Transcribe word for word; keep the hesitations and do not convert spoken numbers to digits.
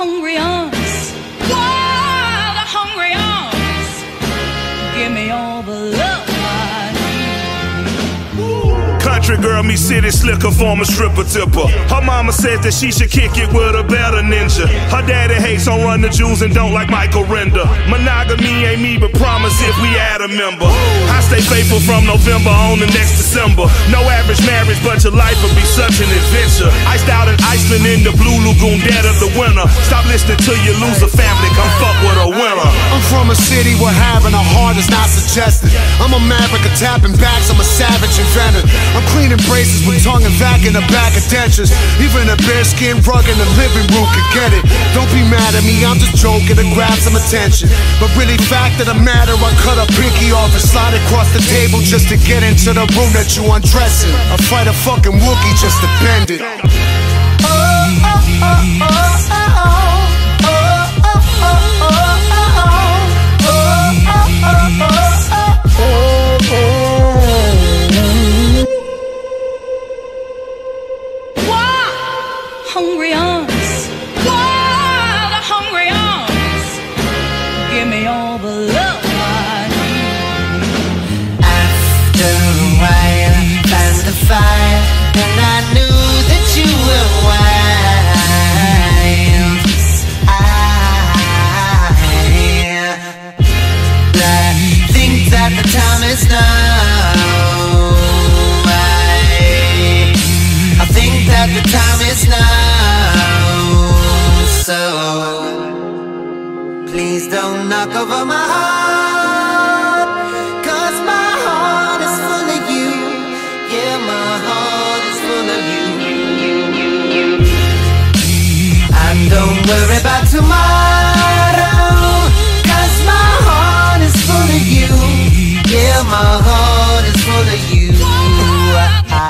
hungry arms. Whoa, the hungry arms. Give me all the love I need. Country girl, me city slicker, former stripper tipper. Her mama says that she should kick it with a better ninja. Her daddy hates on run the Jews and don't like Michael Render. Monogamy ain't me, but promise if we add a member. I stay faithful from November on to next December. No average marriage, but your life will be such an adventure. Iced out in Iceland in the blue lagoon, dead of the winter. Stop listening to your loser family, come fuck with a winner. I'm from a city where having a heart is not suggested. I'm a maverick, a tapping backs, I'm a savage inventor. I'm cleaning braces with tongue and vac in the back of dentures. Even a bearskin rug in the living room could get it. Don't be mad at me, I'm just joking to grab some attention. But really, fact of the matter, I cut a pinky off and slide it across the table just to get into the room that you undressing. I fight a fucking Wookiee just to bend it. Oh, oh, oh, oh, oh, oh, oh, oh, oh, oh, oh, oh, oh. Whoa, hungry arms. Whoa, the hungry arms. Give me all the love. Fire, and I knew that you were wild. I, I think that the time is now. I, I think that the time is now. So please don't knock over my heart. Don't worry about tomorrow, 'cause my heart is full of you. Yeah, my heart is full of you.